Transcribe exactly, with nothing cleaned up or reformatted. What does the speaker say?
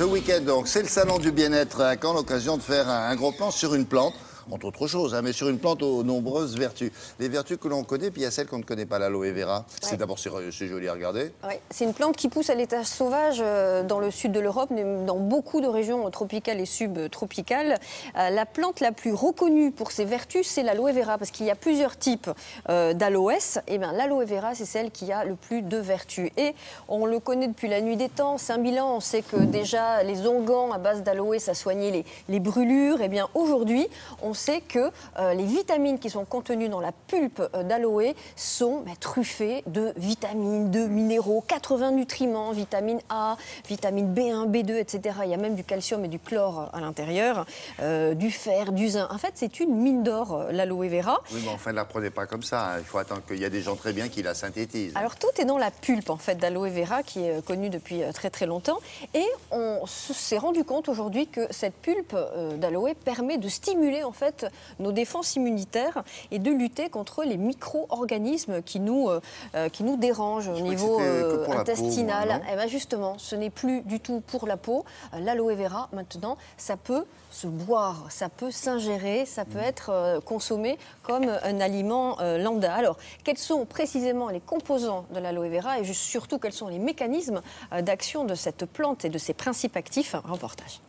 ce week-end, donc, c'est le salon du bien-être à Caen, l'occasion de faire un, un gros plan sur une plante, entre autres choses, hein, mais sur une plante aux nombreuses vertus. Les vertus que l'on connaît, puis il y a celles qu'on ne connaît pas, l'aloe vera. Ouais. C'est d'abord, c'est joli à regarder. Ouais. C'est une plante qui pousse à l'état sauvage euh, dans le sud de l'Europe, dans beaucoup de régions tropicales et subtropicales. Euh, la plante la plus reconnue pour ses vertus, c'est l'aloe vera, parce qu'il y a plusieurs types euh, d'aloès. Et bien, l'aloe vera, c'est celle qui a le plus de vertus. Et on le connaît depuis la nuit des temps, cinq mille ans. On sait que déjà, les onguents à base d'aloe, ça soignait les, les brûlures. Et bien, aujourd'hui, on sait que euh, les vitamines qui sont contenues dans la pulpe euh, d'aloe sont bah, truffées de vitamines, de minéraux, quatre-vingts nutriments, vitamine A, vitamine B un, B deux, et cetera. Il y a même du calcium et du chlore à l'intérieur, euh, du fer, du zinc. En fait, c'est une mine d'or, euh, l'aloe vera. Oui, mais enfin, ne la prenez pas comme ça. Hein. Il faut attendre qu'il y a des gens très bien qui la synthétisent. Alors, tout est dans la pulpe, en fait, d'aloe vera, qui est euh, connue depuis euh, très, très longtemps. Et on s'est rendu compte aujourd'hui que cette pulpe euh, d'aloe permet de stimuler, en fait, nos défenses immunitaires et de lutter contre les micro-organismes qui nous, euh, qui nous dérangent au niveau euh, intestinal. Peau, eh ben justement, ce n'est plus du tout pour la peau. L'aloe vera, maintenant, ça peut se boire, ça peut s'ingérer, ça peut mmh. être euh, consommé comme un aliment euh, lambda. Alors, quels sont précisément les composants de l'aloe vera et surtout, quels sont les mécanismes euh, d'action de cette plante et de ses principes actifs? Reportage.